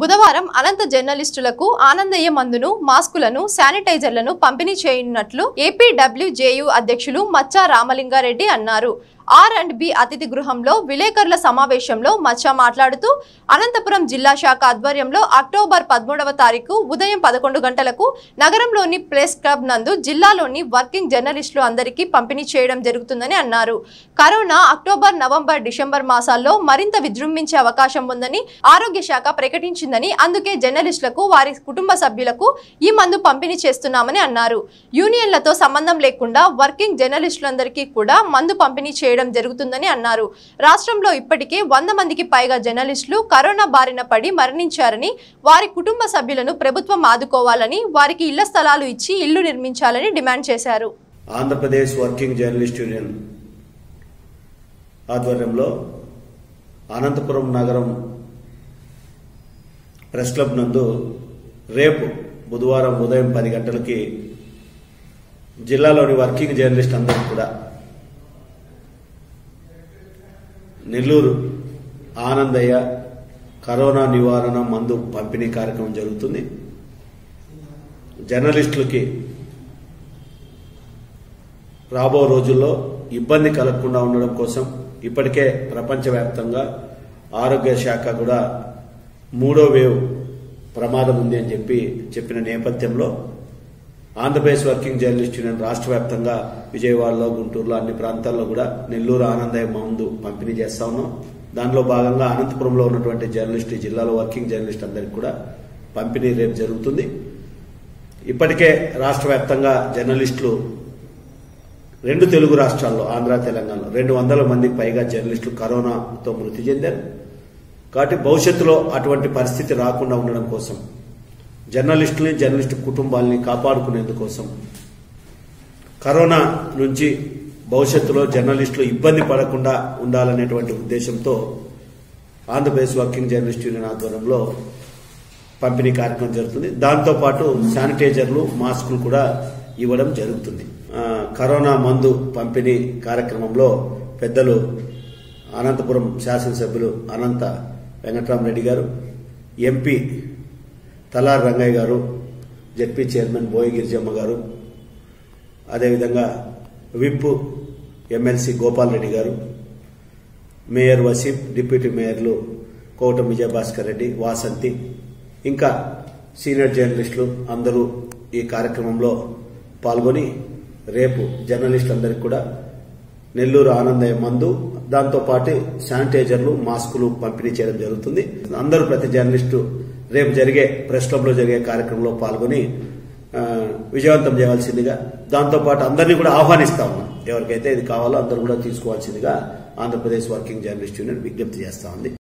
బుధవారం అనంత జర్నలిస్టులకు ఆనందయ్య మందును, మాస్కులను, శానిటైజర్లను పంపిణీ చేయనున్నట్లు ఏపీడబ్ల్యూజేయు అధ్యక్షులు మచ్చా రామలింగారెడ్డి అన్నారు. R&B అతిథి గృహంలో విలేకరుల సమావేశంలో మచ్చా మాట్లాడుతూ, అనంతపురం జిల్లా శాఖ ఆధ్వర్యంలో అక్టోబర్ 13వ తారీఖు ఉదయం 11 గంటలకు నగరంలోని ప్రెస్ క్లబ్ నందు జిల్లాలోని వర్కింగ్ జర్నలిస్టులు అందరికీ పంపిణీ చేయడం జరుగుతుందని అన్నారు. కరోనా అక్టోబర్, నవంబర్, డిసెంబర్ మాసాల్లో మరింత విజృంభించే అవకాశం ఉందని ఆరోగ్య శాఖ ప్రకటించిందని, అందుకే జర్నలిస్టులకు వారి కుటుంబ సభ్యులకు ఈ మందు పంపిణీ చేస్తున్నామని అన్నారు. యూనియన్లతో సంబంధం లేకుండా వర్కింగ్ జర్నలిస్టులందరికీ కూడా మందు పంపిణీ చేయడం జరుగుతుందని అన్నారు. రాష్ట్రంలో ఇప్పటికే 100 మందికి పైగా జర్నలిస్టులు కరోనా బారిన పడి మరణించారని, వారి కుటుంబ సభ్యులను ప్రభుత్వం ఆదుకోవాలని, వారికి ఇళ్ల స్థలాలు ఇచ్చి ఇల్లు నిర్మించాలని డిమాండ్ చేశారు. ఆంధ్రప్రదేశ్ వర్కింగ్ జర్నలిస్ట్ యూనియన్ ఆధ్వర్యంలో అనంతపురం నగరం ప్రెస్ క్లబ్ నందు రేపు బుధవారం ఉదయం 10 గంటలకి జిల్లాలోని వర్కింగ్ జర్నలిస్ట్ అందరూ కూడా నెల్లూరు ఆనందయ్య కరోనా నివారణ మందు పంపిణీ కార్యక్రమం జరుగుతుంది. జర్నలిస్టులకి రాబో రోజుల్లో ఇబ్బంది కలగకుండా ఉండడం కోసం ఇప్పటికే ప్రపంచవ్యాప్తంగా ఆరోగ్య శాఖ కూడా 3వ వేవ్ ప్రమాదం ఉంది అని చెప్పిన నేపథ్యంలో ఆంధ్రప్రదేశ్ వర్కింగ్ జర్నలిస్ట్ యూనియన్ రాష్ట్ర వ్యాప్తంగా విజయవాడలో, గుంటూరులో, అన్ని ప్రాంతాల్లో కూడా నెల్లూరు ఆనందయ్య మందు పంపిణీ చేస్తా ఉన్నాం. దానిలో భాగంగా అనంతపురంలో ఉన్నటువంటి జర్నలిస్ట్, జిల్లాలో వర్కింగ్ జర్నలిస్ట్ అందరికీ కూడా పంపిణీ రేపు జరుగుతుంది. ఇప్పటికే రాష్ట్ర వ్యాప్తంగా జర్నలిస్టులు 2 తెలుగు రాష్ట్రాల్లో, ఆంధ్ర, తెలంగాణలో 200 మందికి పైగా జర్నలిస్టులు కరోనాతో మృతి చెందారు. కాబట్టి భవిష్యత్తులో అటువంటి పరిస్థితి రాకుండా ఉండడం కోసం, జర్నలిస్టులని, జర్నలిస్టు కుటుంబాలని కాపాడుకునేందుకోసం, కరోనా నుంచి భవిష్యత్తులో జర్నలిస్టులు ఇబ్బంది పడకుండా ఉండాలనేటువంటి ఉద్దేశంతో ఆంధ్రప్రదేశ్ వర్కింగ్ జర్నలిస్ట్ యూనియన్ ఆధ్వర్యంలో పంపిణీ కార్యక్రమం జరుగుతుంది. దాంతోపాటు శానిటైజర్లు, మాస్కులు కూడా ఇవ్వడం జరుగుతుంది. కరోనా మందు పంపిణీ కార్యక్రమంలో పెద్దలు అనంతపురం శాసనసభ్యులు అనంత వెంకటరామరెడ్డి గారు, ఎంపీ తలార్ రంగయ్య గారు, జెడ్పీ చైర్మన్ బోయ గిరిజమ్మ గారు, అదేవిధంగా విప్ ఎమ్మెల్సీ గోపాల్ రెడ్డి గారు, మేయర్ వసీఫ్, డిప్యూటీ మేయర్లు కోట విజయభాస్కర్ రెడ్డి, వాసంతి, ఇంకా సీనియర్ జర్నలిస్టులు అందరూ ఈ కార్యక్రమంలో పాల్గొని రేపు జర్నలిస్టులందరికీ కూడా నెల్లూరు ఆనందయ్య మందు, దాంతోపాటు శానిటైజర్లు, మాస్కులు పంపిణీ చేయడం జరుగుతుంది. అందరూ, ప్రతి జర్నలిస్టు రేపు జరిగే ప్రెస్ క్లబ్లో జరిగే కార్యక్రమంలో పాల్గొని విజయవంతం చేయవలసిందిగా, దాంతోపాటు అందరినీ కూడా ఆహ్వానిస్తా ఉన్నాం. ఎవరికైతే ఇది కావాలో అందరూ కూడా తీసుకోవాల్సిందిగా ఆంధ్రప్రదేశ్ వర్కింగ్ జర్నలిస్ట్ యూనియన్ విజ్ఞప్తి చేస్తా ఉంది.